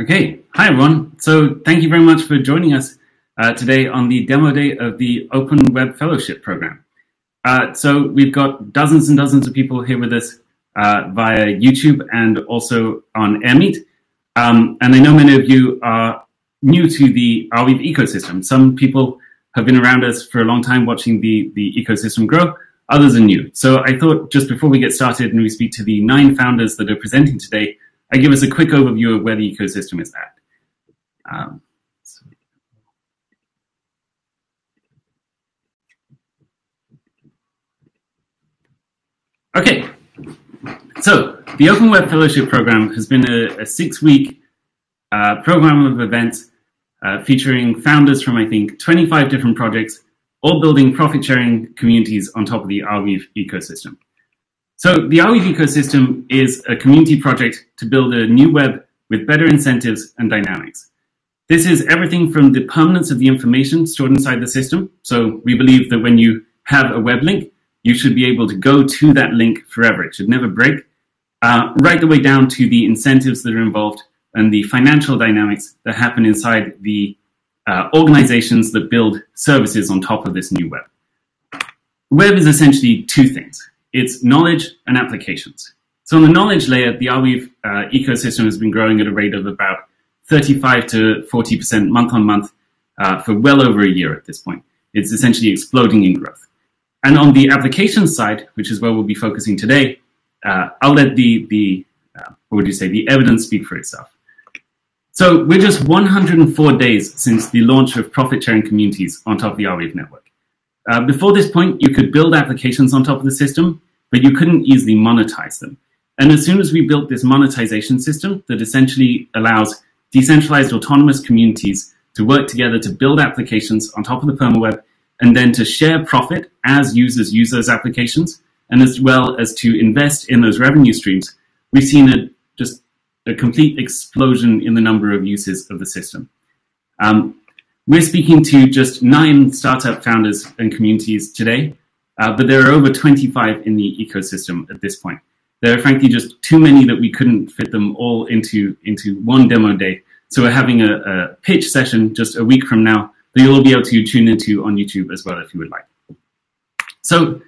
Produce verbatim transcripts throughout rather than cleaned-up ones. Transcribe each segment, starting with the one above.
Okay, hi everyone. So thank you very much for joining us uh, today on the demo day of the Open Web Fellowship Program. Uh, so we've got dozens and dozens of people here with us uh, via YouTube and also on AirMeet. Um, and I know many of you are new to the Arweave ecosystem. Some people have been around us for a long time watching the, the ecosystem grow. Others are new. So I thought just before we get started and we speak to the nine founders that are presenting today, I give us a quick overview of where the ecosystem is at. Um, so. Okay, so the Open Web Fellowship Program has been a, a six-week uh, program of events uh, featuring founders from, I think, twenty-five different projects, all building profit-sharing communities on top of the Arweave ecosystem. So the Arweave ecosystem is a community project to build a new web with better incentives and dynamics. This is everything from the permanence of the information stored inside the system. So we believe that when you have a web link, you should be able to go to that link forever. It should never break, uh, right the way down to the incentives that are involved and the financial dynamics that happen inside the uh, organizations that build services on top of this new web. Web is essentially two things. It's knowledge and applications. So on the knowledge layer, the Arweave uh, ecosystem has been growing at a rate of about thirty-five to forty percent month on month uh, for well over a year at this point. It's essentially exploding in growth. And on the application side, which is where we'll be focusing today, uh, I'll let the, the uh, what would you say, the evidence speak for itself. So we're just one hundred four days since the launch of profit-sharing communities on top of the Arweave network. Uh, before this point, you could build applications on top of the system, but you couldn't easily monetize them. And as soon as we built this monetization system that essentially allows decentralized autonomous communities to work together to build applications on top of the PermaWeb and then to share profit as users use those applications, and as well as to invest in those revenue streams, we've seen a, just a complete explosion in the number of uses of the system. Um, We're speaking to just nine startup founders and communities today, uh, but there are over twenty-five in the ecosystem at this point. There are frankly just too many that we couldn't fit them all into, into one demo day. So we're having a, a pitch session just a week from now that you'll all be able to tune into on YouTube as well if you would like. So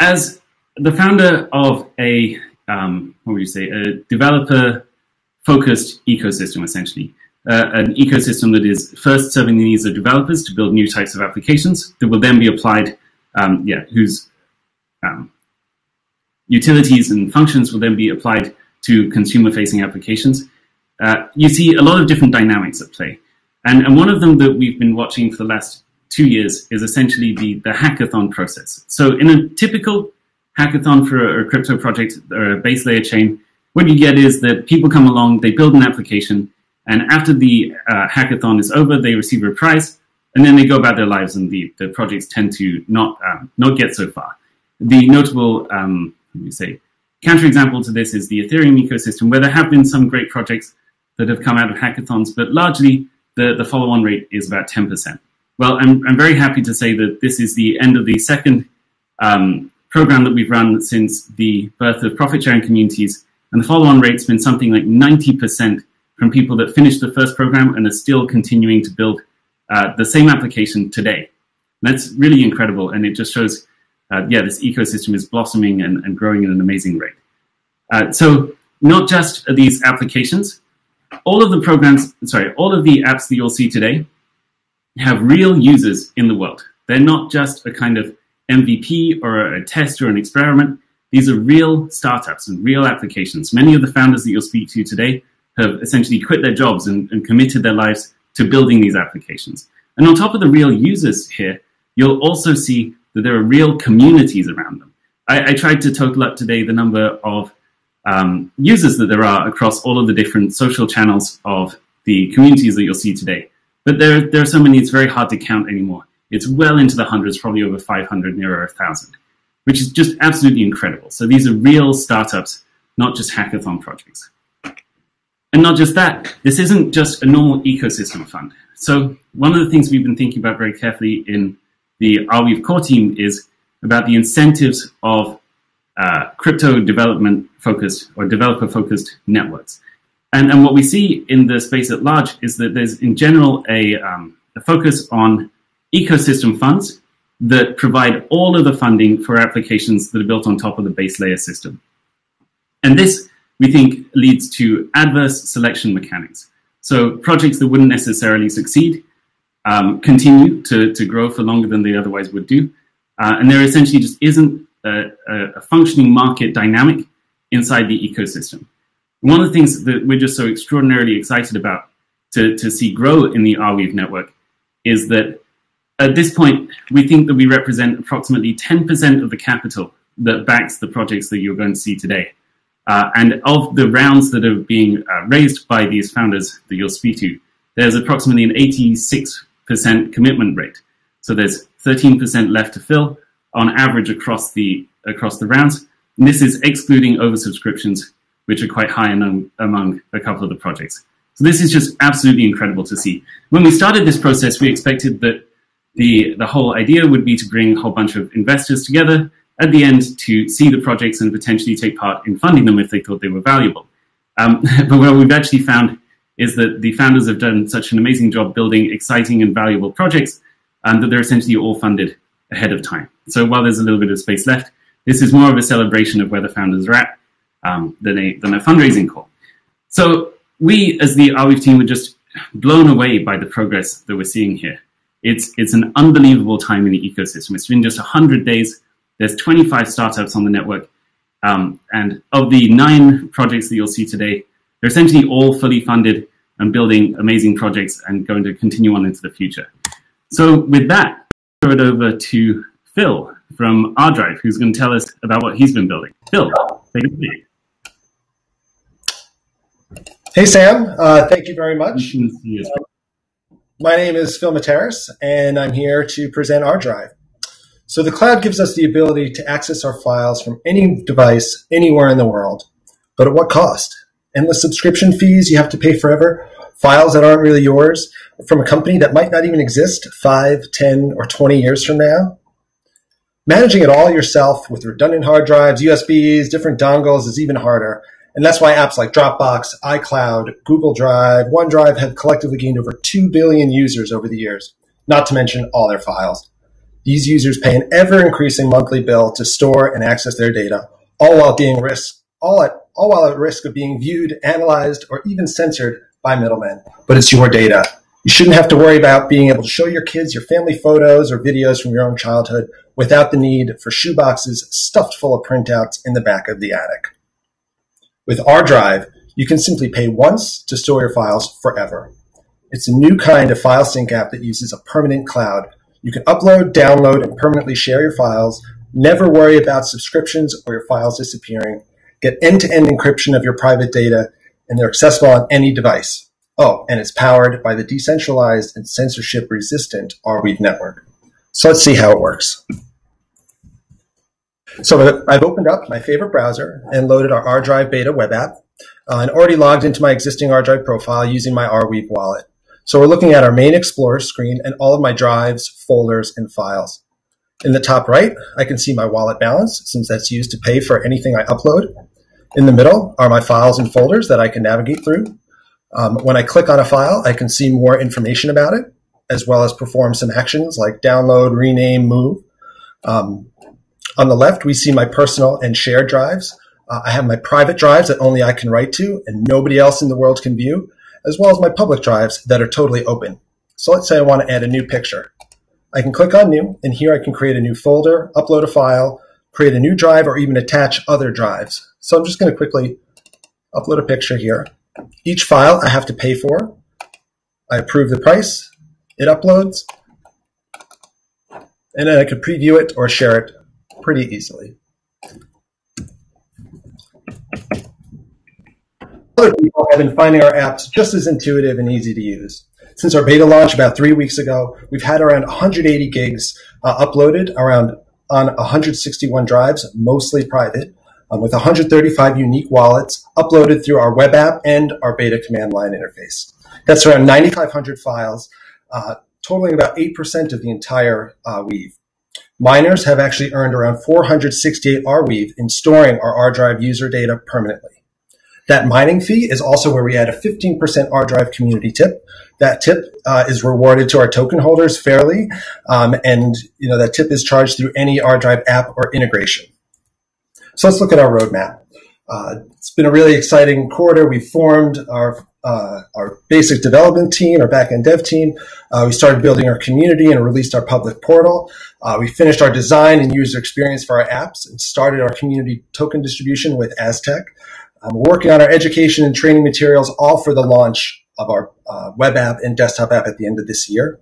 as the founder of a, um, what would you say, a developer-focused ecosystem essentially, Uh, an ecosystem that is first serving the needs of developers to build new types of applications that will then be applied, um, yeah, whose um, utilities and functions will then be applied to consumer-facing applications. Uh, you see a lot of different dynamics at play. And, and one of them that we've been watching for the last two years is essentially the, the hackathon process. So in a typical hackathon for a, a crypto project or a base layer chain, what you get is that people come along, they build an application, and after the uh, hackathon is over, they receive a prize, and then they go about their lives, and the, the projects tend to not um, not get so far. The notable, um, let me say, counterexample to this is the Ethereum ecosystem, where there have been some great projects that have come out of hackathons, but largely the, the follow-on rate is about ten percent. Well, I'm, I'm very happy to say that this is the end of the second um, program that we've run since the birth of profit-sharing communities, and the follow-on rate's been something like ninety percent from people that finished the first program and are still continuing to build uh, the same application today. And that's really incredible, and it just shows, uh, yeah, this ecosystem is blossoming and, and growing at an amazing rate. Uh, so not just these applications, all of the programs, sorry, all of the apps that you'll see today have real users in the world. They're not just a kind of M V P or a test or an experiment. These are real startups and real applications. Many of the founders that you'll speak to today have essentially quit their jobs and, and committed their lives to building these applications. And on top of the real users here, you'll also see that there are real communities around them. I, I tried to total up today the number of um, users that there are across all of the different social channels of the communities that you'll see today. But there, there are so many, it's very hard to count anymore. It's well into the hundreds, probably over five hundred, nearer one thousand, which is just absolutely incredible. So these are real startups, not just hackathon projects. And not just that, this isn't just a normal ecosystem fund. So one of the things we've been thinking about very carefully in the Arweave core team is about the incentives of uh, crypto development focused or developer focused networks. And, and what we see in the space at large is that there's, in general, a, um, a focus on ecosystem funds that provide all of the funding for applications that are built on top of the base layer system. And this, we think, leads to adverse selection mechanics. So projects that wouldn't necessarily succeed um, continue to, to grow for longer than they otherwise would do. Uh, and there essentially just isn't a, a functioning market dynamic inside the ecosystem. One of the things that we're just so extraordinarily excited about to, to see grow in the Arweave network is that at this point, we think that we represent approximately ten percent of the capital that backs the projects that you're going to see today. Uh, and of the rounds that are being uh, raised by these founders that you'll speak to, there's approximately an eighty-six percent commitment rate. So there's thirteen percent left to fill on average across the, across the rounds. And this is excluding oversubscriptions, which are quite high among, among a couple of the projects. So this is just absolutely incredible to see. When we started this process, we expected that The, the whole idea would be to bring a whole bunch of investors together at the end to see the projects and potentially take part in funding them if they thought they were valuable. Um, but what we've actually found is that the founders have done such an amazing job building exciting and valuable projects um, that they're essentially all funded ahead of time. So while there's a little bit of space left, this is more of a celebration of where the founders are at um, than, a, than a fundraising call. So we, as the Arweave team, were just blown away by the progress that we're seeing here. It's, it's an unbelievable time in the ecosystem. It's been just one hundred days. There's twenty-five startups on the network. Um, and of the nine projects that you'll see today, they're essentially all fully funded and building amazing projects and going to continue on into the future. So with that, I'll throw it over to Phil from ArDrive, who's going to tell us about what he's been building. Phil, take it away. Hey, Sam. Uh, thank you very much. My name is Phil Materas, and I'm here to present ArDrive. So the cloud gives us the ability to access our files from any device, anywhere in the world, but at what cost? Endless subscription fees you have to pay forever, files that aren't really yours, from a company that might not even exist five, ten, or twenty years from now. Managing it all yourself with redundant hard drives, U S Bs, different dongles is even harder. And that's why apps like Dropbox, iCloud, Google Drive, OneDrive have collectively gained over two billion users over the years, not to mention all their files. These users pay an ever-increasing monthly bill to store and access their data, all while being risk, all at, all while at risk of being viewed, analyzed, or even censored by middlemen. But it's your data. You shouldn't have to worry about being able to show your kids your family photos or videos from your own childhood without the need for shoeboxes stuffed full of printouts in the back of the attic. With ArDrive, you can simply pay once to store your files forever. It's a new kind of file sync app that uses a permanent cloud. You can upload, download, and permanently share your files, never worry about subscriptions or your files disappearing, get end-to-end encryption of your private data, and they're accessible on any device. Oh, and it's powered by the decentralized and censorship-resistant Arweave network. So let's see how it works. So I've opened up my favorite browser and loaded our ArDrive beta web app uh, and already logged into my existing ArDrive profile using my Arweave wallet. So we're looking at our main Explorer screen and all of my drives, folders, and files. In the top right, I can see my wallet balance, since that's used to pay for anything I upload. In the middle are my files and folders that I can navigate through. Um, when I click on a file, I can see more information about it, as well as perform some actions like download, rename, move. Um, On the left, we see my personal and shared drives. Uh, I have my private drives that only I can write to and nobody else in the world can view, as well as my public drives that are totally open. So let's say I want to add a new picture. I can click on New, and here I can create a new folder, upload a file, create a new drive, or even attach other drives. So I'm just going to quickly upload a picture here. Each file I have to pay for. I approve the price. It uploads. And then I can preview it or share it pretty easily. Other people have been finding our apps just as intuitive and easy to use. Since our beta launch about three weeks ago, we've had around one hundred eighty gigs uh, uploaded around on one hundred sixty-one drives, mostly private, um, with one hundred thirty-five unique wallets uploaded through our web app and our beta command line interface. That's around nine thousand five hundred files, uh, totaling about eight percent of the entire uh, Weave. Miners have actually earned around four hundred sixty-eight Arweave in storing our ArDrive user data permanently. That mining fee is also where we add a fifteen percent ArDrive community tip. That tip uh, is rewarded to our token holders fairly, um, and you know that tip is charged through any ArDrive app or integration. So let's look at our roadmap. Uh, it's been a really exciting quarter. We formed our uh, our basic development team, our backend dev team. Uh, we started building our community and released our public portal. Uh, we finished our design and user experience for our apps and started our community token distribution with Aztec. Um, we're working on our education and training materials, all for the launch of our uh, web app and desktop app at the end of this year.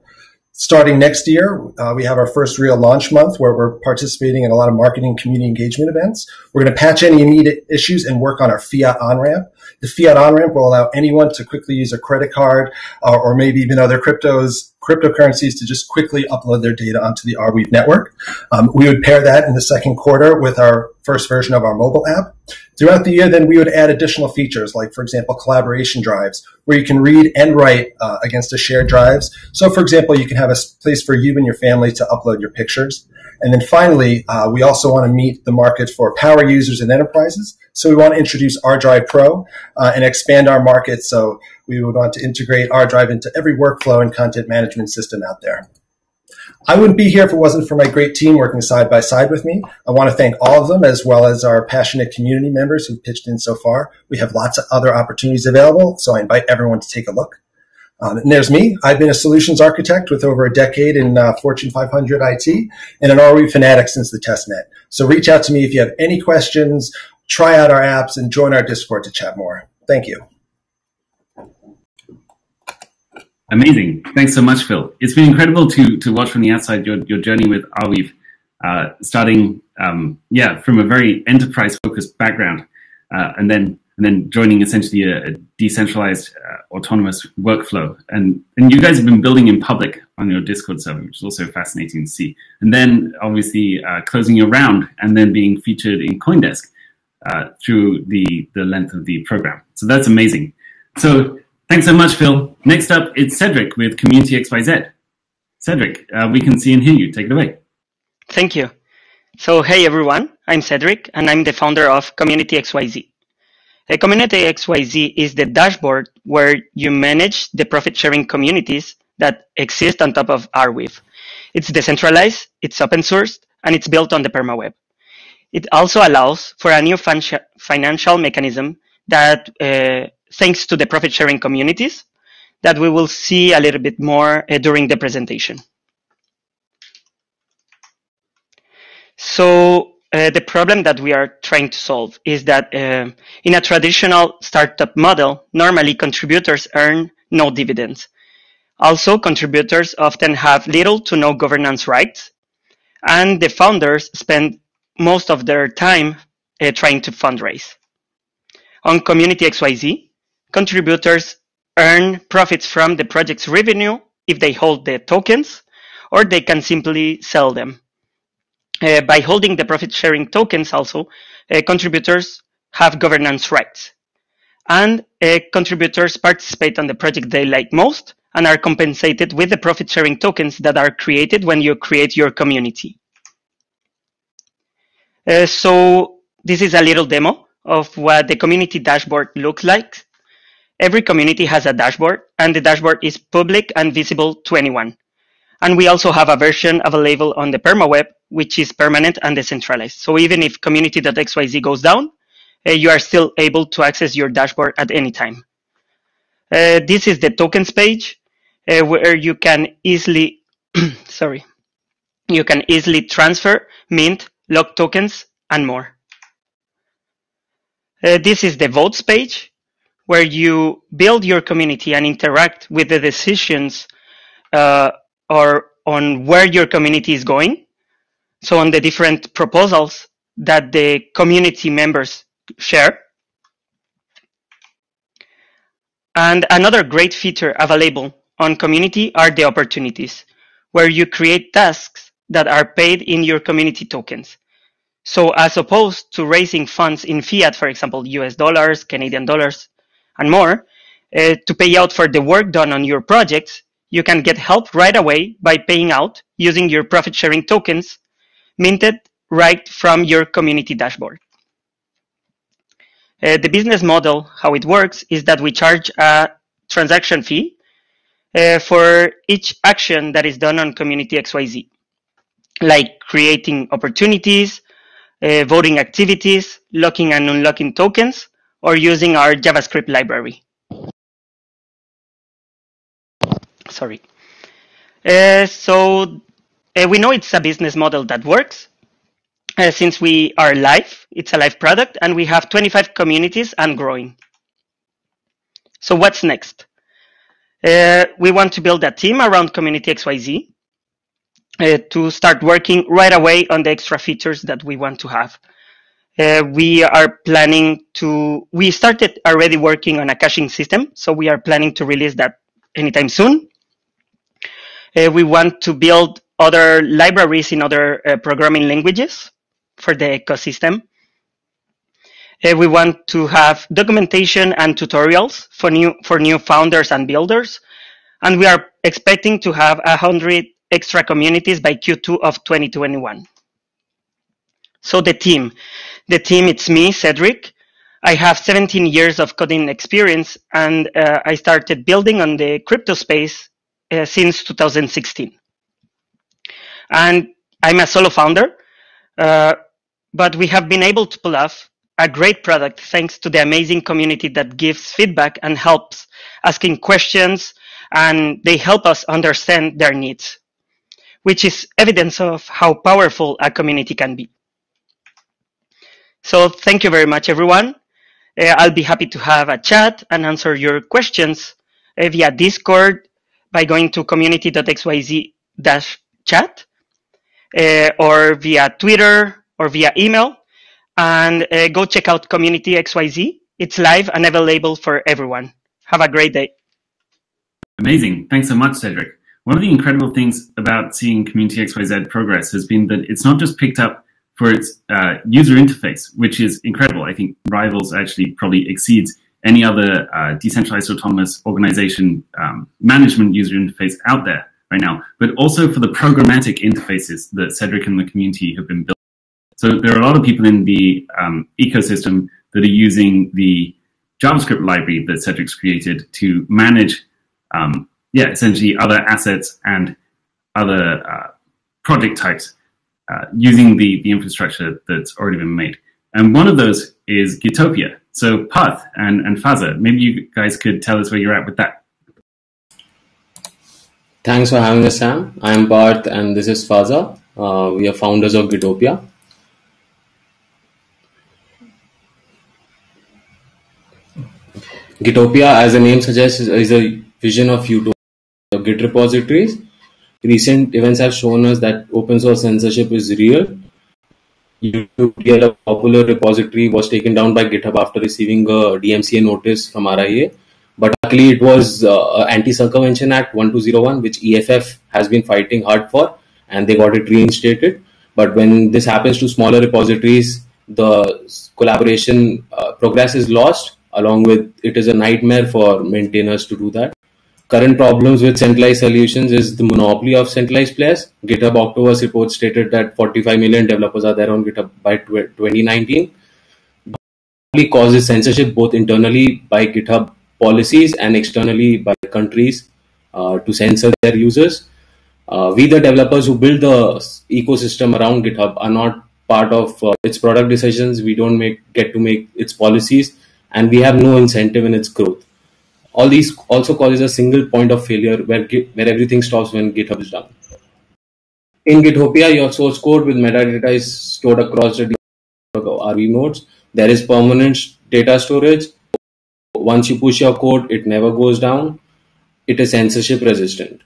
Starting next year, uh, we have our first real launch month where we're participating in a lot of marketing community engagement events. We're going to patch any immediate issues and work on our fiat on-ramp. The fiat on-ramp will allow anyone to quickly use a credit card uh, or maybe even other cryptos, cryptocurrencies to just quickly upload their data onto the Arweave network. Um, we would pair that in the second quarter with our first version of our mobile app. Throughout the year, then we would add additional features like, for example, collaboration drives, where you can read and write uh, against a shared drives. So, for example, you can have a place for you and your family to upload your pictures. And then finally, uh, we also want to meet the market for power users and enterprises. So we want to introduce ArDrive Pro uh, and expand our market. So we would want to integrate ArDrive into every workflow and content management system out there. I wouldn't be here if it wasn't for my great team working side by side with me. I want to thank all of them, as well as our passionate community members who pitched in so far. We have lots of other opportunities available, so I invite everyone to take a look. Um, and there's me. I've been a solutions architect with over a decade in uh, Fortune five hundred I T and an Arweave fanatic since the testnet. So reach out to me if you have any questions, try out our apps, and join our Discord to chat more. Thank you. Amazing. Thanks so much, Phil. It's been incredible to to watch from the outside your, your journey with Arweave, uh, starting um, yeah from a very enterprise-focused background, uh, and then and then joining essentially a, a decentralized uh, autonomous workflow. And and you guys have been building in public on your Discord server, which is also fascinating to see. And then obviously uh, closing your round and then being featured in CoinDesk uh, through the the length of the program. So that's amazing. So. Thanks so much, Phil. Next up, it's Cedric with CommunityXYZ. Cedric, uh, we can see and hear you. Take it away. Thank you. So, hey, everyone. I'm Cedric, and I'm the founder of CommunityXYZ. A CommunityXYZ is the dashboard where you manage the profit-sharing communities that exist on top of Arweave. It's decentralized, it's open-sourced, and it's built on the PermaWeb. It also allows for a new fin financial mechanism that uh, thanks to the profit-sharing communities that we will see a little bit more uh, during the presentation. So uh, the problem that we are trying to solve is that uh, in a traditional startup model, normally contributors earn no dividends. Also, contributors often have little to no governance rights, and the founders spend most of their time uh, trying to fundraise. On CommunityXYZ, contributors earn profits from the project's revenue if they hold the tokens, or they can simply sell them. Uh, by holding the profit-sharing tokens also, uh, contributors have governance rights. And uh, contributors participate on the project they like most and are compensated with the profit-sharing tokens that are created when you create your community. Uh, so this is a little demo of what the community dashboard looks like. Every community has a dashboard, and the dashboard is public and visible to anyone. And we also have a version available on the PermaWeb, which is permanent and decentralized. So even if community.xyz goes down, uh, you are still able to access your dashboard at any time. Uh, this is the tokens page, uh, where you can easily, sorry, you can easily transfer, mint, lock tokens, and more. Uh, this is the votes page, where you build your community and interact with the decisions uh, or on where your community is going. So on the different proposals that the community members share. And another great feature available on community are the opportunities, where you create tasks that are paid in your community tokens. So as opposed to raising funds in fiat, for example, U S dollars, Canadian dollars, and more, uh, to pay out for the work done on your projects, you can get help right away by paying out using your profit-sharing tokens minted right from your community dashboard. Uh, the business model, how it works, is that we charge a transaction fee uh, for each action that is done on Community X Y Z, like creating opportunities, uh, voting activities, locking and unlocking tokens, or using our JavaScript library. Sorry. Uh, so uh, we know it's a business model that works. Uh, since we are live, it's a live product, and we have twenty-five communities and growing. So what's next? Uh, we want to build a team around Community X Y Z uh, to start working right away on the extra features that we want to have. Uh, we are planning to, we started already working on a caching system, so we are planning to release that anytime soon. Uh, we want to build other libraries in other uh, programming languages for the ecosystem. Uh, we want to have documentation and tutorials for new for new founders and builders, and we are expecting to have a hundred extra communities by Q two of twenty twenty-one. So the team, the team, it's me, Cedric. I have seventeen years of coding experience, and uh, I started building on the crypto space uh, since two thousand sixteen. And I'm a solo founder, uh, but we have been able to pull off a great product thanks to the amazing community that gives feedback and helps asking questions, and they help us understand their needs, which is evidence of how powerful a community can be. So thank you very much, everyone. Uh, I'll be happy to have a chat and answer your questions uh, via Discord by going to community dot X Y Z dash chat. Uh, or via Twitter or via email, and uh, go check out Community X Y Z. It's live and available for everyone. Have a great day. Amazing. Thanks so much, Cedric. One of the incredible things about seeing Community X Y Z progress has been that it's not just picked up for its uh, user interface, which is incredible. I think rivals actually probably exceeds any other uh, decentralized autonomous organization um, management user interface out there right now, but also for the programmatic interfaces that Cedric and the community have been building. So there are a lot of people in the um, ecosystem that are using the JavaScript library that Cedric's created to manage, um, yeah, essentially other assets and other uh, project types uh, using the, the infrastructure that's already been made. And one of those is Gitopia. So Parth and, and Faza, maybe you guys could tell us where you're at with that. Thanks for having us, Sam. I am Parth, and this is Faza. Uh, we are founders of Gitopia. Gitopia, as the name suggests, is a vision of utopia, Git repositories. Recent events have shown us that open source censorship is real. Utopia, a popular repository, was taken down by GitHub after receiving a D M C A notice from R I A. But luckily, it was uh, Anti-Circumvention Act one two zero one, which E F F has been fighting hard for, and they got it reinstated. But when this happens to smaller repositories, the collaboration uh, progress is lost, along with it is a nightmare for maintainers to do that. Current problems with centralized solutions is the monopoly of centralized players. GitHub October's report stated that forty-five million developers are there on GitHub by twenty nineteen. It causes censorship both internally by GitHub policies and externally by countries uh, to censor their users. Uh, we, the developers who build the ecosystem around GitHub, are not part of uh, its product decisions. We don't make, get to make its policies, and we have no incentive in its growth. All these also causes a single point of failure where, where everything stops when GitHub is done. In Gitopia, your source code with metadata is stored across the R V nodes. There is permanent data storage. Once you push your code, it never goes down. It is censorship resistant.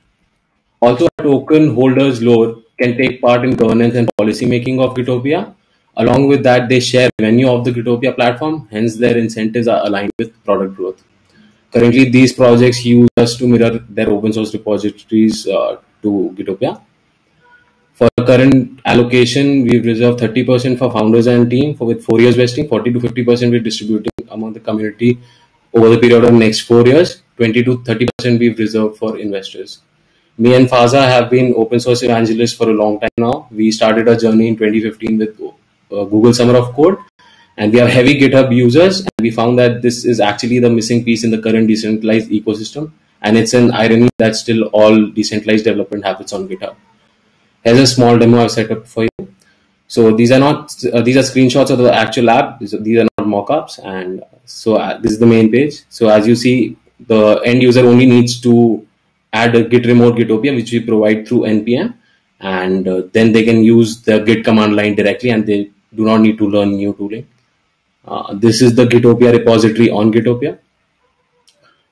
Also, token holders lore can take part in governance and policy making of Gitopia. Along with that, they share revenue of the Gitopia platform, hence their incentives are aligned with product growth. Currently, these projects use us to mirror their open source repositories uh, to Gitopia. For the current allocation, we've reserved thirty percent for founders and team, for with four years vesting, forty to fifty percent we're distributing among the community over the period of next four years, twenty to thirty percent we've reserved for investors. Me and Faza have been open source evangelists for a long time now. We started our journey in twenty fifteen with uh, Google Summer of Code, And we are heavy GitHub users, and we found that this is actually the missing piece in the current decentralized ecosystem. And it's an irony that still all decentralized development happens on GitHub. Here's a small demo I've set up for you. So these are not uh, these are screenshots of the actual app. These are, these are not mock-ups. And so uh, this is the main page. So as you see, the end user only needs to add a Git remote Gitopia, which we provide through N P M. And uh, then they can use the Git command line directly, and they do not need to learn new tooling. Uh, this is the Gitopia repository on Gitopia.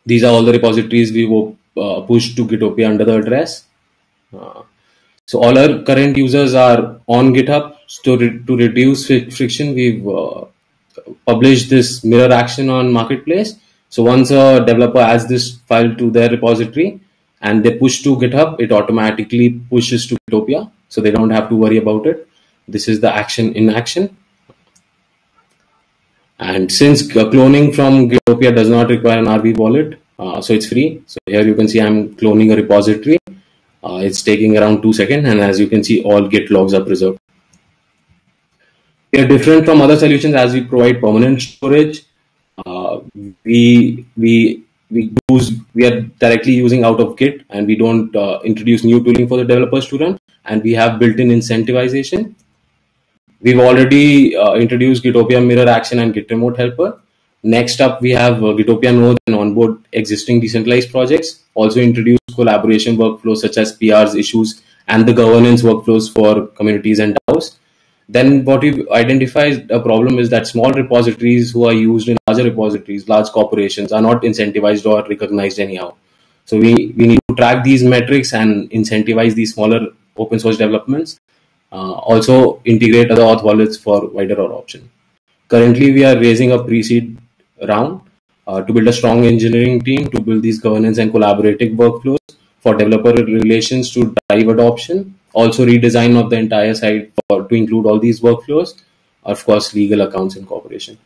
These are all the repositories we will uh, push to Gitopia under the address. Uh, so all our current users are on GitHub. So re to reduce friction, we've uh, published this mirror action on Marketplace. So once a developer adds this file to their repository and they push to GitHub, it automatically pushes to Gitopia. So they don't have to worry about it. This is the action in action. And since cloning from Gitopia does not require an R V wallet, uh, so it's free. So here you can see I'm cloning a repository. Uh, it's taking around two seconds. And as you can see, all Git logs are preserved. They are different from other solutions as we provide permanent storage. Uh, we, we, we, use, we are directly using out of Git, and we don't uh, introduce new tooling for the developers to run. And we have built-in incentivization. We've already uh, introduced Gitopia Mirror Action and Git Remote Helper. Next up, we have uh, Gitopia Node and onboard existing decentralized projects. Also introduce collaboration workflows such as P Rs, issues, and the governance workflows for communities and DAOs. Then what we've identified a problem is that small repositories who are used in larger repositories, large corporations, are not incentivized or recognized anyhow. So we, we need to track these metrics and incentivize these smaller open source developments. Uh, also integrate other auth wallets for wider adoption. Currently, we are raising a pre-seed round uh, to build a strong engineering team to build these governance and collaborative workflows for developer relations to drive adoption. Also redesign of the entire site for, to include all these workflows. Of course, legal accounts and cooperation.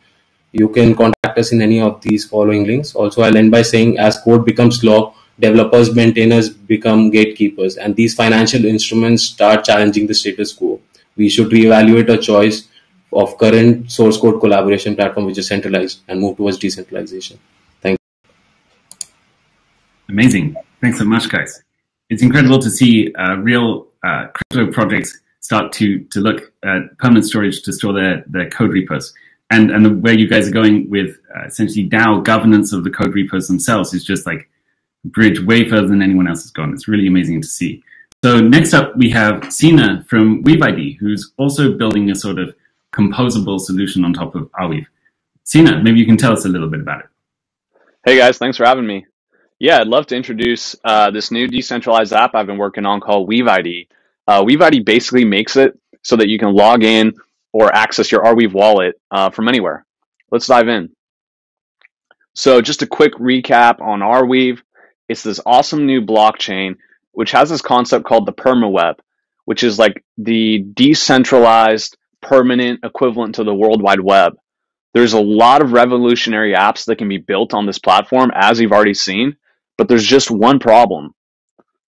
You can contact us in any of these following links. Also, I'll end by saying as code becomes law, developers, maintainers become gatekeepers, and these financial instruments start challenging the status quo. We should reevaluate our choice of current source code collaboration platform, which is centralized, and move towards decentralization. Thank you. Amazing. Thanks so much, guys. It's incredible to see uh, real uh, crypto projects start to, to look at permanent storage to store their, their code repos. And, and the way you guys are going with uh, essentially DAO governance of the code repos themselves is just like bridge way further than anyone else has gone. It's really amazing to see. So next up, we have Sina from Weave I D, who's also building a sort of composable solution on top of Arweave. Sina, maybe you can tell us a little bit about it. Hey guys, thanks for having me. Yeah, I'd love to introduce uh, this new decentralized app I've been working on called Weave I D. Uh, Weave I D basically makes it so that you can log in or access your Arweave wallet uh, from anywhere. Let's dive in. So just a quick recap on Arweave. It's this awesome new blockchain, which has this concept called the PermaWeb, which is like the decentralized permanent equivalent to the World Wide Web. There's a lot of revolutionary apps that can be built on this platform, as you've already seen, but there's just one problem,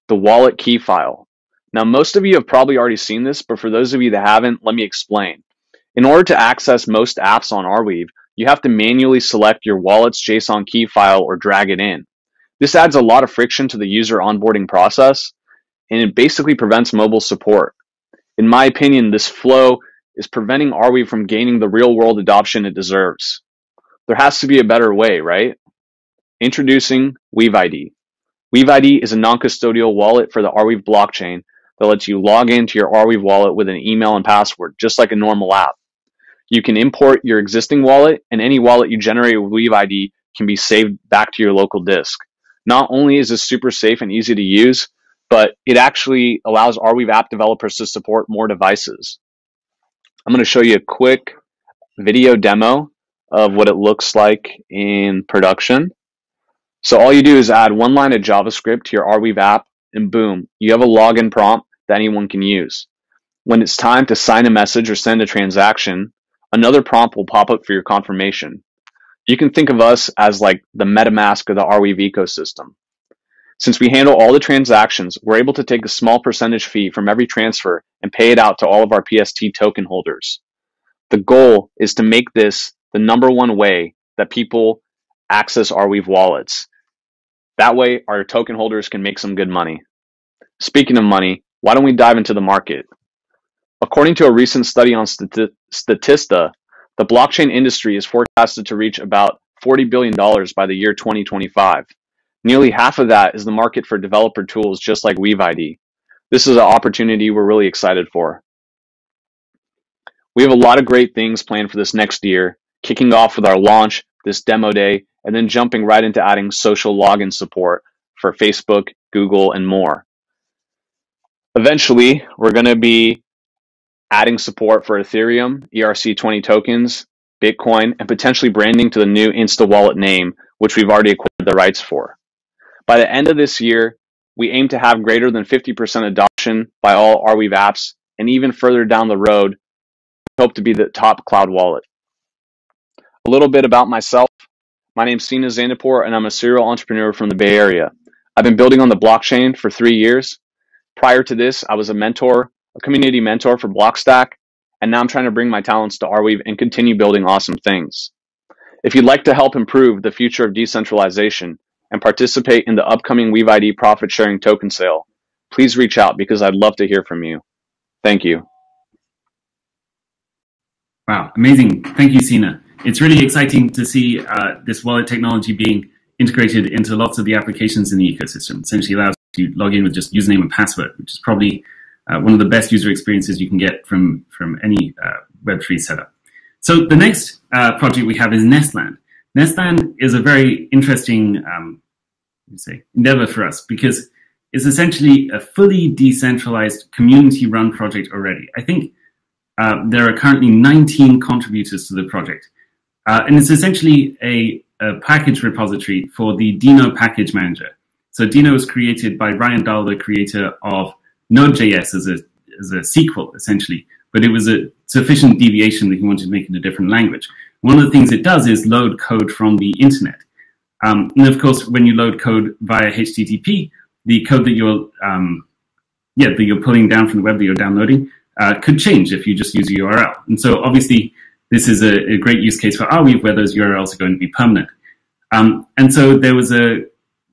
the wallet key file. Now, most of you have probably already seen this, but for those of you that haven't, let me explain. In order to access most apps on Arweave, you have to manually select your wallet's JSON key file or drag it in. This adds a lot of friction to the user onboarding process, and it basically prevents mobile support. In my opinion, this flow is preventing Arweave from gaining the real-world adoption it deserves. There has to be a better way, right? Introducing Weave I D. Weave I D is a non-custodial wallet for the Arweave blockchain that lets you log into your Arweave wallet with an email and password, just like a normal app. You can import your existing wallet, and any wallet you generate with Weave I D can be saved back to your local disk. Not only is this super safe and easy to use, but it actually allows Arweave app developers to support more devices. I'm going to show you a quick video demo of what it looks like in production. So all you do is add one line of JavaScript to your Arweave app, and boom, you have a login prompt that anyone can use. When it's time to sign a message or send a transaction, another prompt will pop up for your confirmation. You can think of us as like the MetaMask of the Arweave ecosystem. Since we handle all the transactions, we're able to take a small percentage fee from every transfer and pay it out to all of our P S T token holders. The goal is to make this the number one way that people access Arweave wallets. That way, our token holders can make some good money. Speaking of money, why don't we dive into the market? According to a recent study on Statista, the blockchain industry is forecasted to reach about forty billion dollars by the year twenty twenty-five. Nearly half of that is the market for developer tools just like Weave I D. This is an opportunity we're really excited for. We have a lot of great things planned for this next year, kicking off with our launch, this demo day, and then jumping right into adding social login support for Facebook, Google, and more. Eventually, we're going to be adding support for Ethereum, E R C twenty tokens, Bitcoin, and potentially branding to the new Insta Wallet name, which we've already acquired the rights for. By the end of this year, we aim to have greater than fifty percent adoption by all Arweave apps, and even further down the road, we hope to be the top cloud wallet. A little bit about myself. My name's Sina Zandipour, and I'm a serial entrepreneur from the Bay Area. I've been building on the blockchain for three years. Prior to this, I was a mentor, a community mentor for Blockstack, and now I'm trying to bring my talents to Arweave and continue building awesome things. If you'd like to help improve the future of decentralization and participate in the upcoming Weave I D profit sharing token sale, please reach out because I'd love to hear from you. Thank you. Wow, amazing. Thank you, Sina. It's really exciting to see uh, this wallet technology being integrated into lots of the applications in the ecosystem. Essentially allows you to log in with just username and password, which is probably uh, one of the best user experiences you can get from, from any uh, Web three setup. So the next uh, project we have is Nest.land. Nest.land is a very interesting um, let me say, endeavor for us because it's essentially a fully decentralized community-run project already. I think uh, there are currently nineteen contributors to the project. Uh, and it's essentially a, a package repository for the Deno package manager. So Deno was created by Ryan Dahl, the creator of Node.js as a, as a sequel, essentially. But it was a sufficient deviation that he wanted to make in a different language. One of the things it does is load code from the internet. Um, and of course, when you load code via H T T P, the code that you're, um, yeah, that you're pulling down from the web that you're downloading uh, could change if you just use a U R L. And so obviously, this is a, a great use case for Arweave where those U R Ls are going to be permanent. Um, and so there was a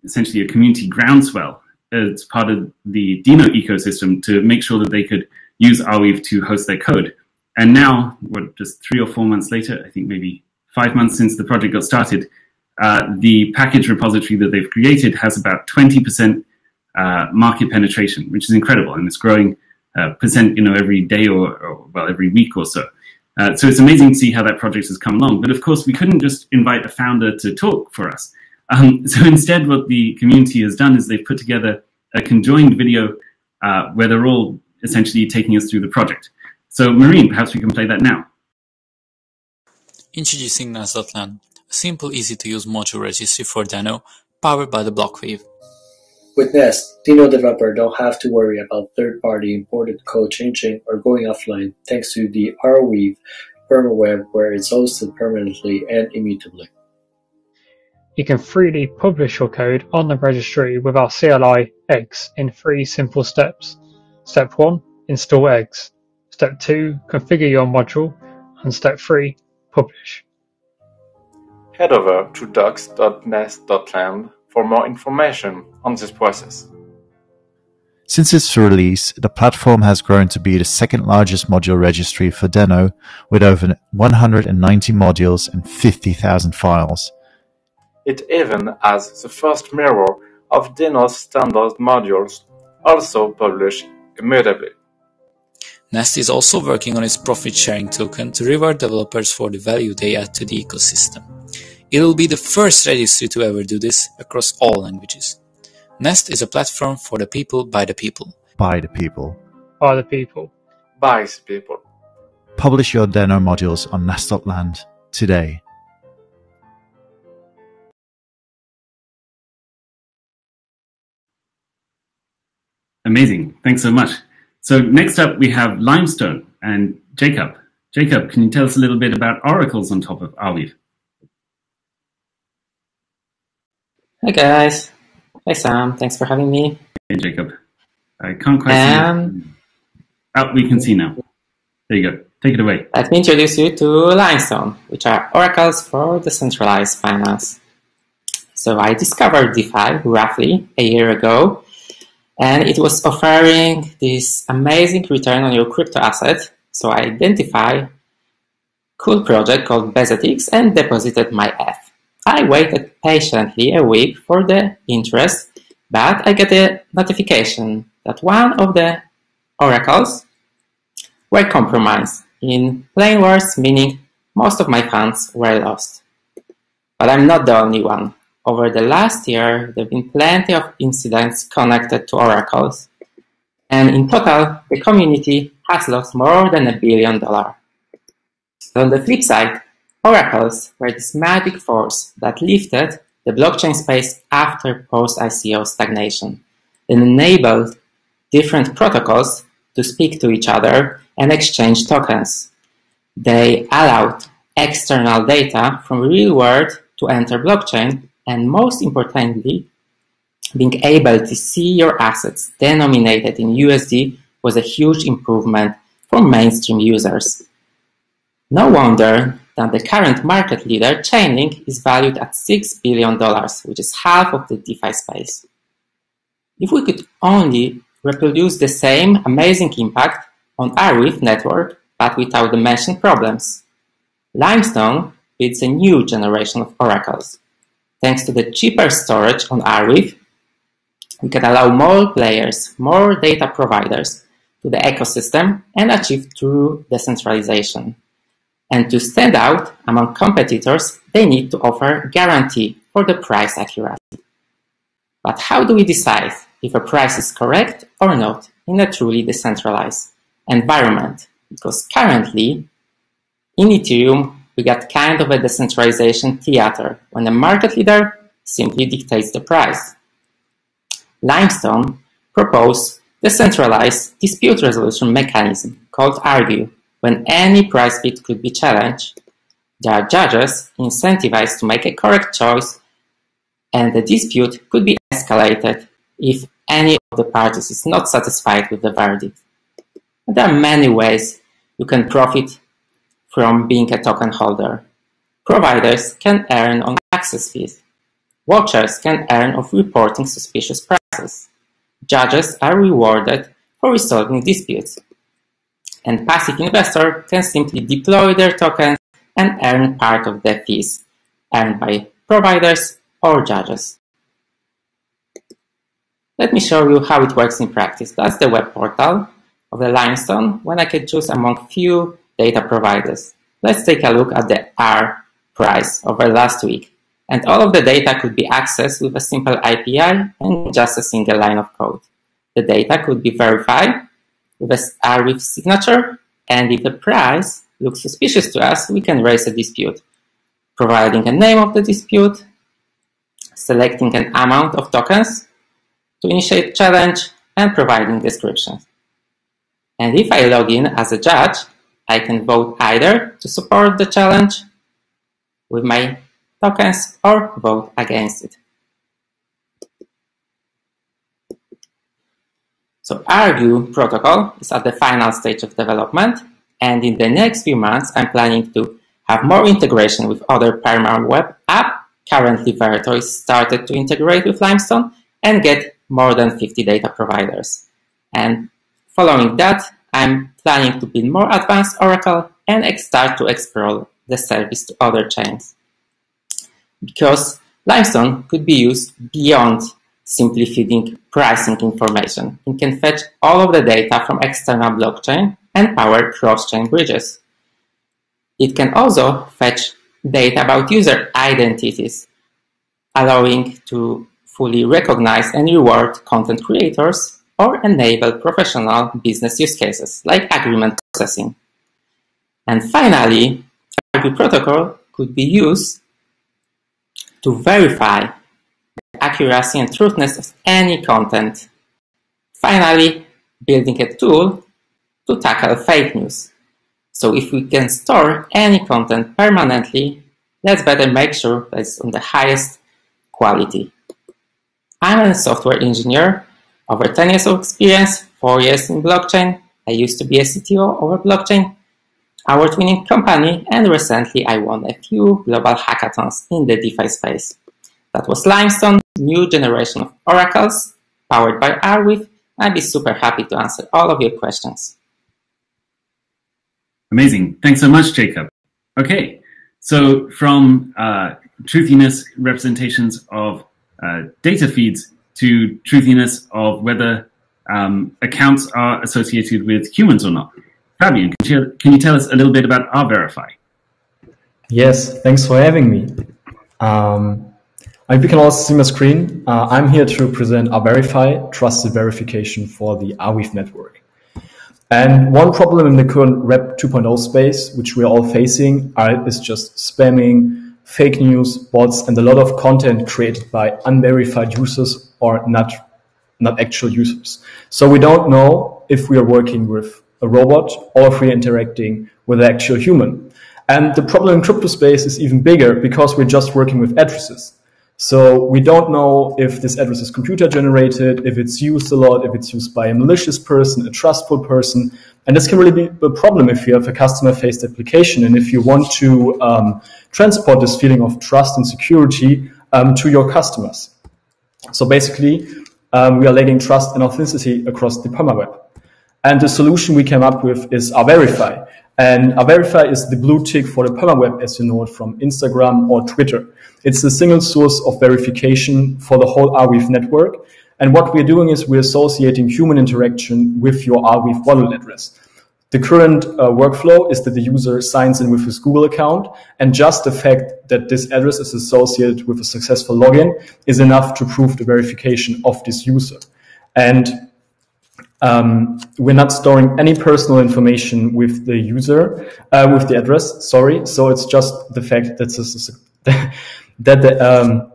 essentially a community groundswell as part of the Deno ecosystem to make sure that they could use Arweave to host their code. And now, what, just three or four months later, I think maybe five months since the project got started, uh, the package repository that they've created has about twenty percent uh, market penetration, which is incredible. And it's growing uh, percent you know, every day or, or, well, every week or so. Uh, so it's amazing to see how that project has come along. But of course, we couldn't just invite a founder to talk for us. Um, so instead, what the community has done is they've put together a conjoined video uh, where they're all essentially taking us through the project. So Marine, perhaps we can play that now. Introducing Nest.land, a simple, easy-to-use module registry for Deno, powered by the Blockweave. With Nest, Deno developers don't have to worry about third-party imported code changing or going offline thanks to the Arweave PermaWeb, where it's hosted permanently and immutably. You can freely publish your code on the registry with our C L I eggs in three simple steps. Step one, install eggs. Step two, configure your module. And step three, publish. Head over to docs dot nest dot land for more information on this process. Since its release, the platform has grown to be the second largest module registry for Deno, with over one hundred ninety modules and fifty thousand files. It even has the first mirror of Deno's standard modules, also published immutably. Nest is also working on its profit-sharing token to reward developers for the value they add to the ecosystem. It will be the first registry to ever do this across all languages. Nest is a platform for the people, by the people. By the people. By the people. By the people. Publish your Deno modules on Nest.land today. Amazing. Thanks so much. So next up, we have Limestone and Jacob. Jacob, can you tell us a little bit about oracles on top of Arweave? Hi guys, hi Sam, thanks for having me. Hey Jacob, I can't quite um, see you. Oh, we can see now. There you go. Take it away. Let me introduce you to Limestone, which are oracles for decentralized finance. So I discovered DeFi roughly a year ago, and it was offering this amazing return on your crypto asset. So I identified a cool project called Bezatix and deposited my E T H. I waited patiently a week for the interest, but I get a notification that one of the oracles were compromised, in plain words, meaning most of my funds were lost. But I'm not the only one. Over the last year, there have been plenty of incidents connected to oracles, and in total, the community has lost more than a billion dollars. On the flip side, oracles were this magic force that lifted the blockchain space after post I C O stagnation and enabled different protocols to speak to each other and exchange tokens. They allowed external data from real world to enter blockchain, and most importantly, being able to see your assets denominated in U S D was a huge improvement for mainstream users. No wonder that the current market leader, Chainlink, is valued at six billion dollars, which is half of the DeFi space. If we could only reproduce the same amazing impact on Arweave network, but without the mentioned problems, Limestone builds a new generation of oracles. Thanks to the cheaper storage on Arweave, we can allow more players, more data providers to the ecosystem and achieve true decentralization. And to stand out among competitors, they need to offer guarantee for the price accuracy. But how do we decide if a price is correct or not in a truly decentralized environment? Because currently, in Ethereum, we got kind of a decentralization theater when the market leader simply dictates the price. Limestone proposed a decentralized dispute resolution mechanism called Argo. When any price bid could be challenged, their judges incentivized to make a correct choice, and the dispute could be escalated if any of the parties is not satisfied with the verdict. There are many ways you can profit from being a token holder. Providers can earn on access fees. Watchers can earn off reporting suspicious prices. Judges are rewarded for resolving disputes. And passive investors can simply deploy their tokens and earn part of the fees earned by providers or judges. Let me show you how it works in practice. That's the web portal of the Limestone, when I can choose among few data providers. Let's take a look at the R price over last week. And all of the data could be accessed with a simple A P I and just a single line of code. The data could be verified with an Arweave signature, and if the price looks suspicious to us, we can raise a dispute, providing a name of the dispute, selecting an amount of tokens to initiate challenge, and providing descriptions. And if I log in as a judge, I can vote either to support the challenge with my tokens or vote against it. So Argo protocol is at the final stage of development, and in the next few months I'm planning to have more integration with other PermaWeb app. Currently Verto is started to integrate with Limestone and get more than fifty data providers. And following that, I'm planning to build more advanced oracle and start to explore the service to other chains. Because Limestone could be used beyond simply feeding pricing information. It can fetch all of the data from external blockchain and power cross-chain bridges. It can also fetch data about user identities, allowing to fully recognize and reward content creators or enable professional business use cases like agreement processing. And finally, Argo protocol could be used to verify accuracy and truthness of any content. Finally, building a tool to tackle fake news. So if we can store any content permanently, let's better make sure that it's on the highest quality. I'm a software engineer, over ten years of experience, four years in blockchain. I used to be a C T O over blockchain. award winning company, and recently I won a few global hackathons in the DeFi space. That was Limestone, new generation of oracles, powered by Arweave. I'd be super happy to answer all of your questions. Amazing. Thanks so much, Jacob. Okay, so from uh, truthiness representations of uh, data feeds to truthiness of whether um, accounts are associated with humans or not. Fabian, can you, can you tell us a little bit about ArVerify? Yes, thanks for having me. Um, I hope you can also see my screen. Uh, I'm here to present ArVerify, trusted verification for the Arweave network. And one problem in the current Web two point oh space, which we're all facing, are, is just spamming, fake news, bots, and a lot of content created by unverified users or not, not actual users. So we don't know if we are working with a robot or if we're interacting with an actual human. And the problem in crypto space is even bigger because we're just working with addresses. So we don't know if this address is computer generated, if it's used a lot, if it's used by a malicious person, a trustful person. And this can really be a problem if you have a customer-faced application and if you want to um, transport this feeling of trust and security um, to your customers. So basically, um, we are lacking trust and authenticity across the PermaWeb. And the solution we came up with is ArVerify. And ArVerify is the blue tick for the PermaWeb, as you know it from Instagram or Twitter. It's the single source of verification for the whole Arweave network. And what we're doing is we're associating human interaction with your Arweave wallet address. The current uh, workflow is that the user signs in with his Google account, and just the fact that this address is associated with a successful login is enough to prove the verification of this user. And Um, we're not storing any personal information with the user, uh, with the address, sorry. So it's just the fact that, that, the, um,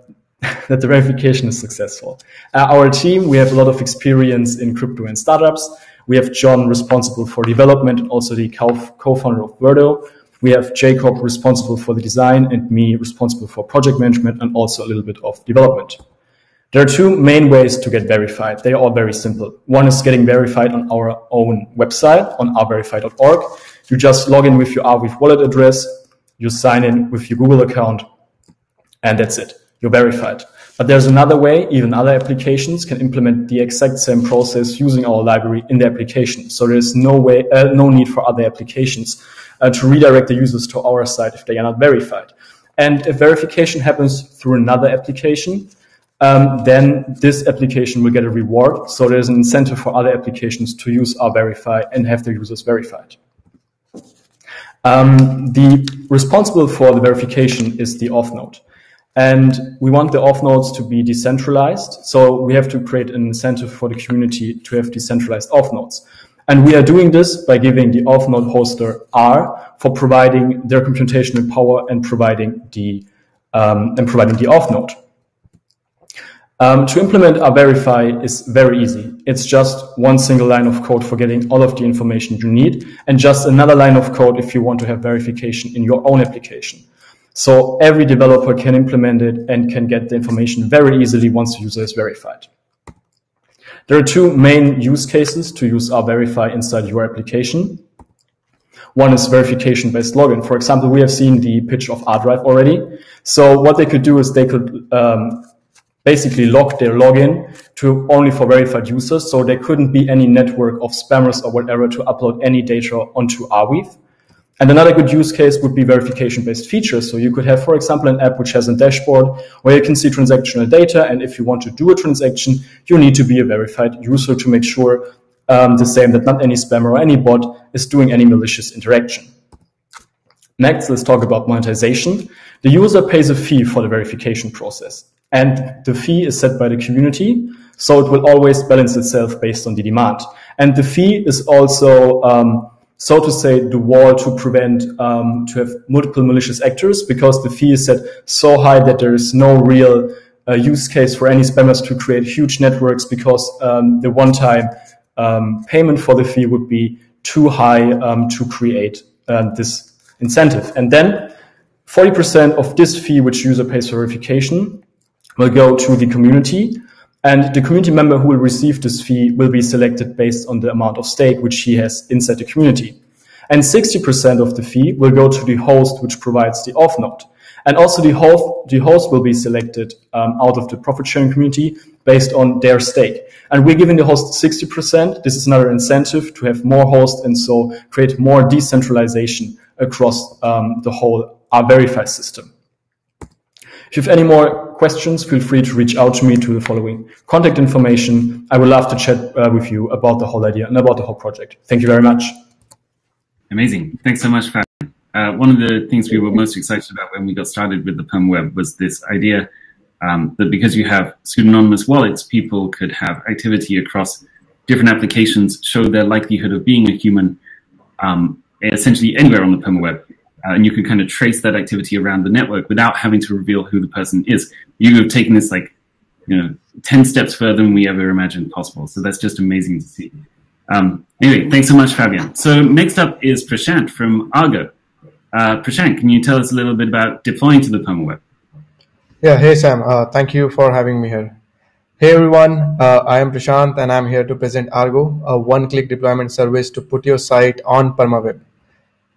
that the verification is successful. Uh, our team, we have a lot of experience in crypto and startups. We have John, responsible for development and also the co-founder of Verto. We have Jacob, responsible for the design, and me, responsible for project management and also a little bit of development. There are two main ways to get verified. They are all very simple. One is getting verified on our own website, on arverify dot org. You just log in with your Arweave wallet address, you sign in with your Google account, and that's it. You're verified. But there's another way. Even other applications can implement the exact same process using our library in the application. So there's no way, uh, no need for other applications uh, to redirect the users to our site if they are not verified. And if verification happens through another application, Um, then this application will get a reward. So there's an incentive for other applications to use ArVerify and have their users verified. Um, the responsible for the verification is the auth node. And we want the auth nodes to be decentralized. So we have to create an incentive for the community to have decentralized auth nodes. And we are doing this by giving the auth node hoster R for providing their computational power and providing the, um, and providing the auth node. Um, to implement ArVerify is very easy. It's just one single line of code for getting all of the information you need and just another line of code if you want to have verification in your own application. So every developer can implement it and can get the information very easily once the user is verified. There are two main use cases to use ArVerify inside your application. One is verification-based login. For example, we have seen the pitch of ArDrive already. So what they could do is they could um, basically locked their login to only for verified users, so there couldn't be any network of spammers or whatever to upload any data onto Arweave. And another good use case would be verification-based features. So you could have, for example, an app which has a dashboard where you can see transactional data, and if you want to do a transaction, you need to be a verified user to make sure um, the same, that not any spammer or any bot is doing any malicious interaction. Next, let's talk about monetization. The user pays a fee for the verification process. And the fee is set by the community, so it will always balance itself based on the demand. And the fee is also, um, so to say, the wall to prevent um, to have multiple malicious actors, because the fee is set so high that there is no real uh, use case for any spammers to create huge networks, because um, the one-time um, payment for the fee would be too high um, to create uh, this incentive. And then forty percent of this fee, which user pays for verification, will go to the community, and the community member who will receive this fee will be selected based on the amount of stake which he has inside the community. And sixty percent of the fee will go to the host, which provides the off node. And also the host, the host will be selected um, out of the profit sharing community based on their stake. And we're giving the host sixty percent. This is another incentive to have more hosts and so create more decentralization across um, the whole ArVerify system. If you have any more questions, feel free to reach out to me to the following contact information. I would love to chat uh, with you about the whole idea and about the whole project. Thank you very much. Amazing. Thanks so much, Fabian. Uh, one of the things we were most excited about when we got started with the PermaWeb was this idea um, that because you have pseudonymous wallets, people could have activity across different applications, show their likelihood of being a human um, essentially anywhere on the PermaWeb. Uh, and you can kind of trace that activity around the network without having to reveal who the person is. You have taken this like, you know, ten steps further than we ever imagined possible. So that's just amazing to see. Um, anyway, thanks so much, Fabian. So next up is Prashant from Argo. Uh, Prashant, can you tell us a little bit about deploying to the PermaWeb? Yeah, hey, Sam. Uh, thank you for having me here. Hey, everyone. Uh, I am Prashant, and I'm here to present Argo, a one-click deployment service to put your site on PermaWeb.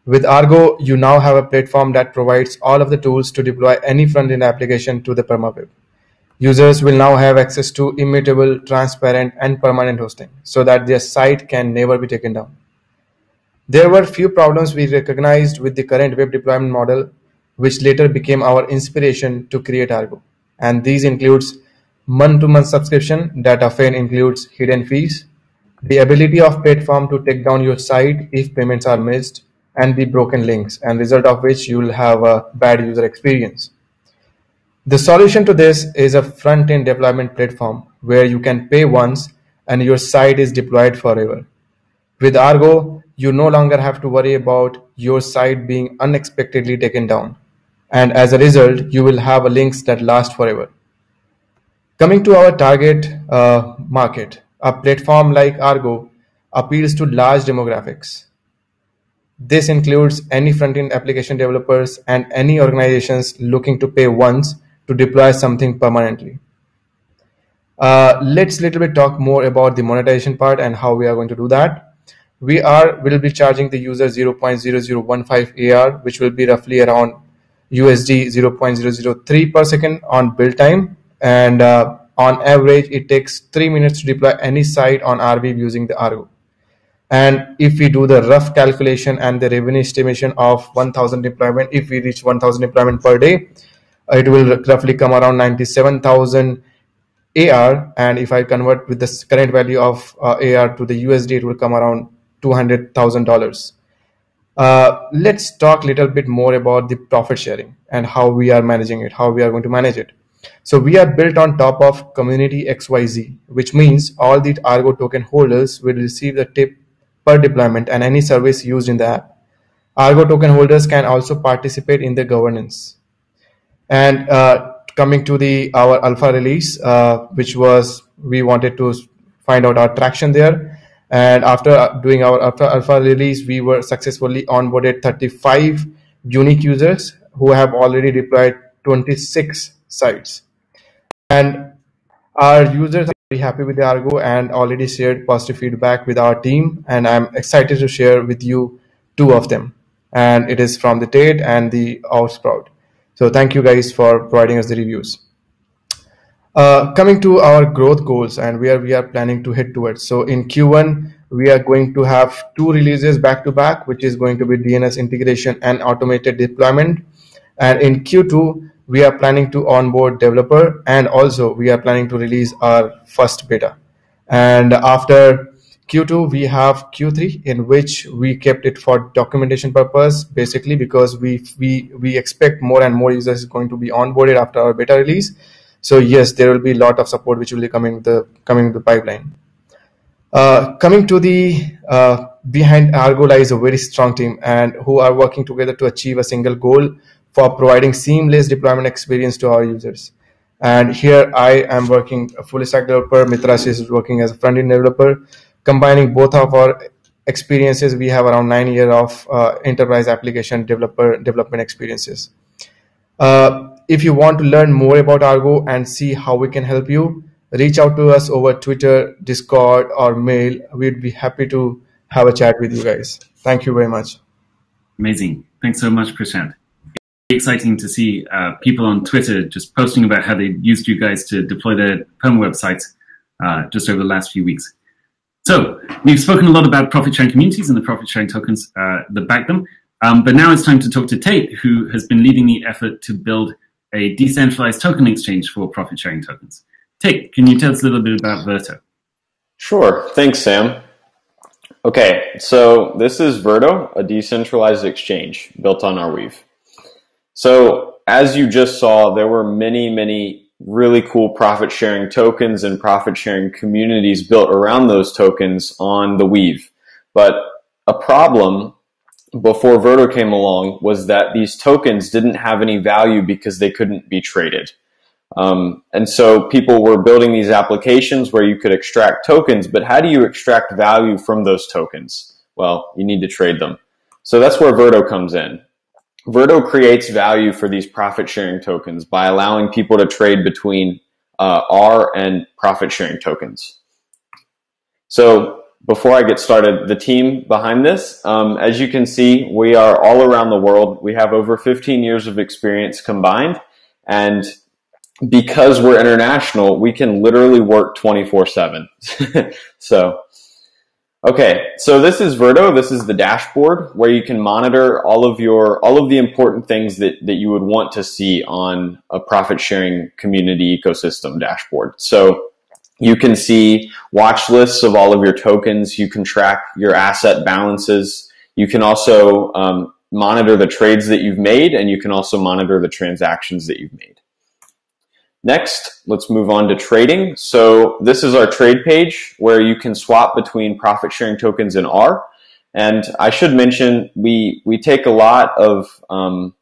With Argo, you now have a platform that provides all of the tools to deploy any front-end application to the PermaWeb. Users will now have access to immutable, transparent, and permanent hosting so that their site can never be taken down. There were few problems we recognized with the current web deployment model, which later became our inspiration to create Argo. And these includes month-to-month subscription that often includes hidden fees, the ability of platform to take down your site if payments are missed, and the broken links, and result of which you will have a bad user experience. The solution to this is a front-end deployment platform where you can pay once and your site is deployed forever. With Argo, you no longer have to worry about your site being unexpectedly taken down. And as a result, you will have links that last forever. Coming to our target uh, market, a platform like Argo appeals to large demographics. This includes any front-end application developers and any organizations looking to pay once to deploy something permanently. Uh, let's a little bit talk more about the monetization part and how we are going to do that. We are will be charging the user zero point zero zero one five A R, which will be roughly around U S D zero point zero zero three per second on build time. And uh, on average, it takes three minutes to deploy any site on Arweave using the Argo. And if we do the rough calculation and the revenue estimation of one thousand deployment, if we reach one thousand deployment per day, it will roughly come around ninety-seven thousand A R. And if I convert with the current value of uh, A R to the U S D, it will come around two hundred thousand dollars. Uh, let's talk a little bit more about the profit sharing and how we are managing it, how we are going to manage it. So we are built on top of Community X Y Z, which means all the Argo token holders will receive the tip per deployment and any service used in the app. Argo token holders can also participate in the governance. And uh, coming to the our alpha release, uh, which was we wanted to find out our traction there. And after doing our alpha, alpha release, we were successfully onboarded thirty-five unique users who have already deployed twenty-six sites. And our users are very happy with the Argo and already shared positive feedback with our team, and I'm excited to share with you two of them. And it is from the Tate and the Outsprout. So thank you guys for providing us the reviews. Uh, coming to our growth goals and where we are planning to head towards. So in Q one, we are going to have two releases back to back, which is going to be D N S integration and automated deployment. And in Q two, we are planning to onboard developer, and also we are planning to release our first beta. And after Q two, we have Q three, in which we kept it for documentation purpose, basically because we, we, we expect more and more users going to be onboarded after our beta release. So yes, there will be a lot of support which will be coming the, coming the pipeline. Uh, coming to the uh, behind Argo lies a very strong team and who are working together to achieve a single goal for providing seamless deployment experience to our users. And here I am working a full stack developer, Materas is working as a front-end developer. Combining both of our experiences, we have around nine years of uh, enterprise application developer development experiences. Uh, if you want to learn more about Argo and see how we can help you, reach out to us over Twitter, Discord, or mail. We'd be happy to have a chat with you guys. Thank you very much. Amazing. Thanks so much, Prashant. It's exciting to see uh, people on Twitter just posting about how they used you guys to deploy their PermaWeb sites uh, just over the last few weeks. So we've spoken a lot about profit-sharing communities and the profit-sharing tokens uh, that back them. Um, but now it's time to talk to Tate, who has been leading the effort to build a decentralized token exchange for profit-sharing tokens. Tate, can you tell us a little bit about Verto? Sure. Thanks, Sam. Okay, so this is Verto, a decentralized exchange built on Arweave. So as you just saw, there were many, many really cool profit-sharing tokens and profit-sharing communities built around those tokens on the Weave. But a problem before Verto came along was that these tokens didn't have any value because they couldn't be traded. Um, and so people were building these applications where you could extract tokens, but how do you extract value from those tokens? Well, you need to trade them. So that's where Verto comes in. Verto creates value for these profit-sharing tokens by allowing people to trade between uh, R and profit-sharing tokens. So before I get started, the team behind this, um, as you can see, we are all around the world. We have over fifteen years of experience combined, and because we're international, we can literally work twenty-four seven. So, okay, so this is Verto. This is the dashboard where you can monitor all of your all of the important things that, that you would want to see on a profit-sharing community ecosystem dashboard. So you can see watch lists of all of your tokens. You can track your asset balances. You can also um, monitor the trades that you've made, and you can also monitor the transactions that you've made. Next, let's move on to trading. So this is our trade page where you can swap between profit sharing tokens and R. And I should mention we we take a lot of um,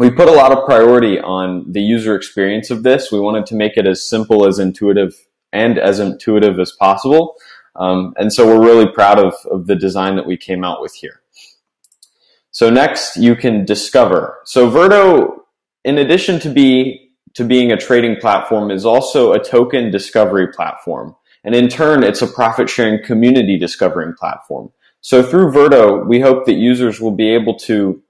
we put a lot of priority on the user experience of this. We wanted to make it as simple as intuitive and as intuitive as possible. Um, and so we're really proud of, of the design that we came out with here. So next, you can discover. So Verto, in addition to be to being a trading platform, is also a token discovery platform. And in turn, it's a profit-sharing community discovering platform. So through Verto, we hope that users will be able to,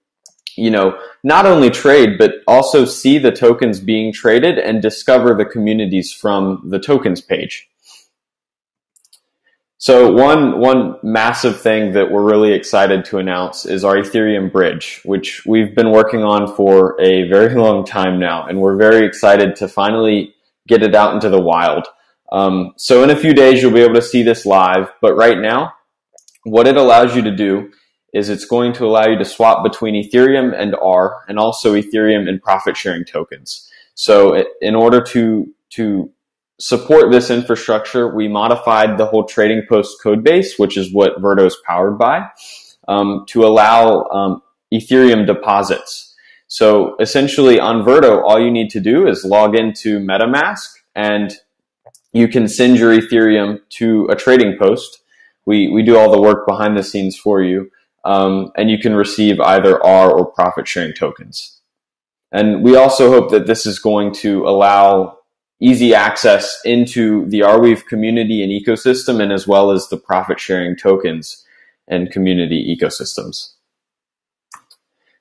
you know, not only trade, but also see the tokens being traded and discover the communities from the tokens page. So one, one massive thing that we're really excited to announce is our Ethereum bridge, which we've been working on for a very long time now, and we're very excited to finally get it out into the wild. Um, so in a few days, you'll be able to see this live, but right now, what it allows you to do is it's going to allow you to swap between Ethereum and R, and also Ethereum and profit-sharing tokens. So in order to, to support this infrastructure, we modified the whole trading post code base, which is what Verto is powered by, um, to allow um, Ethereum deposits. So essentially on Verto, all you need to do is log into MetaMask, and you can send your Ethereum to a trading post. We, we do all the work behind the scenes for you, um, and you can receive either R or profit-sharing tokens. And we also hope that this is going to allow easy access into the Arweave community and ecosystem, and as well as the profit-sharing tokens and community ecosystems.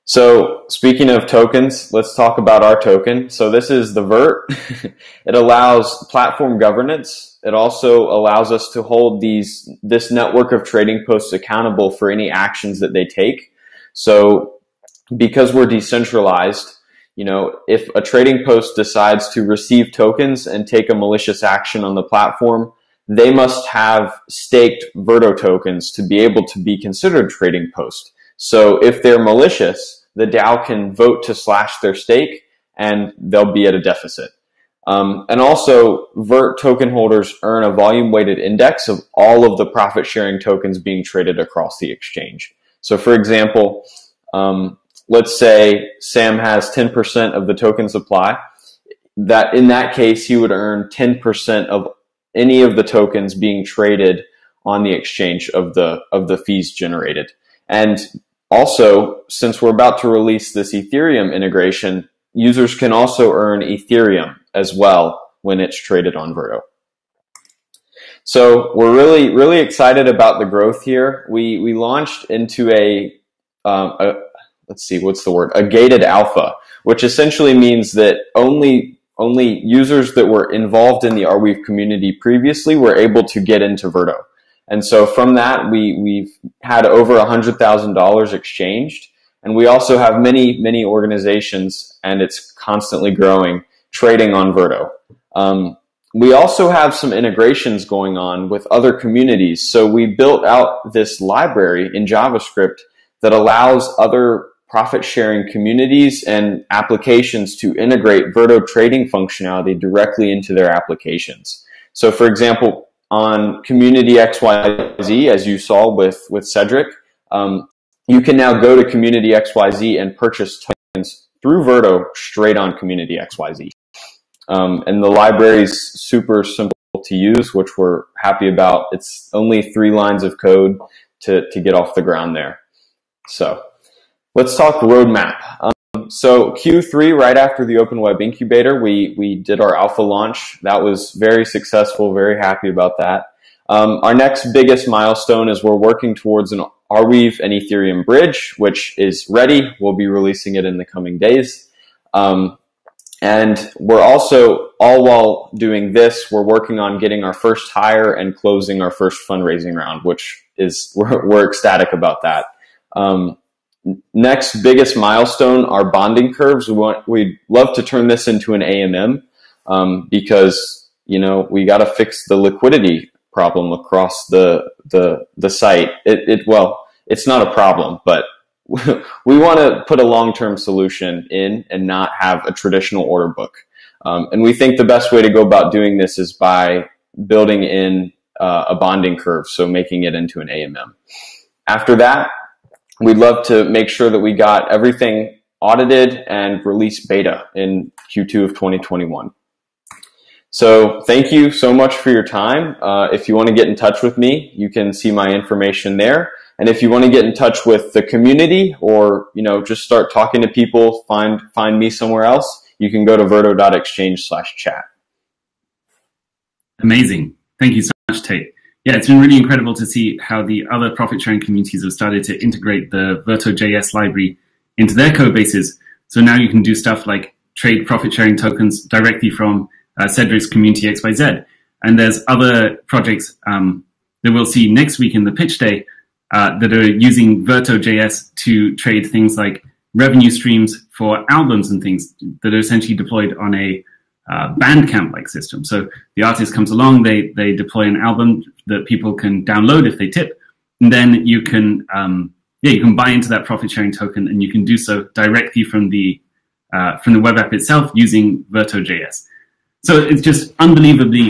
So speaking of tokens, let's talk about our token. So this is the Vert. It allows platform governance. It also allows us to hold these this network of trading posts accountable for any actions that they take. So because we're decentralized, you know, if a trading post decides to receive tokens and take a malicious action on the platform, they must have staked Verto tokens to be able to be considered trading post. So if they're malicious, the DAO can vote to slash their stake and they'll be at a deficit. Um, and also, Vert token holders earn a volume-weighted index of all of the profit-sharing tokens being traded across the exchange. So for example, um, let's say Sam has ten percent of the token supply. That in that case, he would earn ten percent of any of the tokens being traded on the exchange of the of the fees generated. And also, since we're about to release this Ethereum integration, users can also earn Ethereum as well when it's traded on Verto. So we're really, really excited about the growth here. We we launched into a, um, a let's see, what's the word? A gated alpha, which essentially means that only only users that were involved in the Arweave community previously were able to get into Verto. And so from that, we, we've had over one hundred thousand dollars exchanged. And we also have many, many organizations, and it's constantly growing, trading on Verto. Um, we also have some integrations going on with other communities. So we built out this library in JavaScript that allows other profit-sharing communities and applications to integrate Verto trading functionality directly into their applications. So for example, on Community X Y Z, as you saw with, with Cedric, um, you can now go to Community X Y Z and purchase tokens through Verto straight on Community X Y Z. Um, and the library's super simple to use, which we're happy about. It's only three lines of code to, to get off the ground there. So let's talk roadmap. Um, so Q three, right after the Open Web Incubator, we, we did our alpha launch. That was very successful, very happy about that. Um, our next biggest milestone is we're working towards an Arweave and Ethereum bridge, which is ready. We'll be releasing it in the coming days. Um, and we're also, all while doing this, we're working on getting our first hire and closing our first fundraising round, which is, we're, we're ecstatic about that. Um, next biggest milestone are bonding curves. We want, we'd love to turn this into an A M M, um, because, you know, we got to fix the liquidity problem across the the the site. It, it well, it's not a problem, but we want to put a long-term solution in and not have a traditional order book. Um, and we think the best way to go about doing this is by building in uh, a bonding curve, so making it into an A M M. After that, we'd love to make sure that we got everything audited and release beta in Q two of twenty twenty-one. So thank you so much for your time. Uh, if you want to get in touch with me, you can see my information there. And if you want to get in touch with the community, or, you know, just start talking to people, find find me somewhere else, you can go to verto dot exchange slash chat. Amazing. Thank you so much, Tate. Yeah, it's been really incredible to see how the other profit-sharing communities have started to integrate the Verto dot J S library into their code bases. So now you can do stuff like trade profit-sharing tokens directly from Uh, Cedric's Community X Y Z. And there's other projects um, that we'll see next week in the pitch day uh, that are using Verto dot J S to trade things like revenue streams for albums and things that are essentially deployed on a uh, Bandcamp-like system. So the artist comes along, they, they deploy an album that people can download if they tip, and then you can, um, yeah, you can buy into that profit-sharing token, and you can do so directly from the, uh, from the web app itself using Verto dot J S. So it's just unbelievably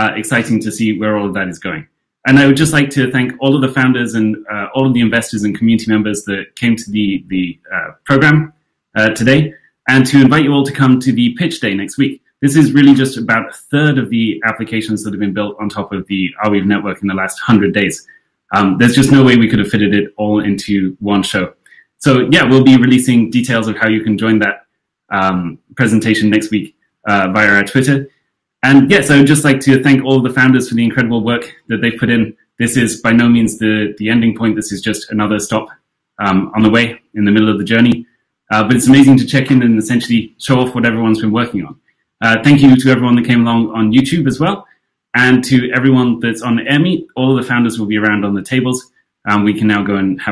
uh, exciting to see where all of that is going. And I would just like to thank all of the founders and uh, all of the investors and community members that came to the, the uh, program uh, today, and to invite you all to come to the pitch day next week. This is really just about a third of the applications that have been built on top of the Arweave network in the last one hundred days. Um, there's just no way we could have fitted it all into one show. So yeah, we'll be releasing details of how you can join that um, presentation next week. Uh, via our Twitter. And yes, I would just like to thank all of the founders for the incredible work that they've put in. This is by no means the, the ending point. This is just another stop um, on the way, in the middle of the journey. Uh, but it's amazing to check in and essentially show off what everyone's been working on. Uh, thank you to everyone that came along on YouTube as well, and to everyone that's on AirMeet. All of the founders will be around on the tables. Um, we can now go and have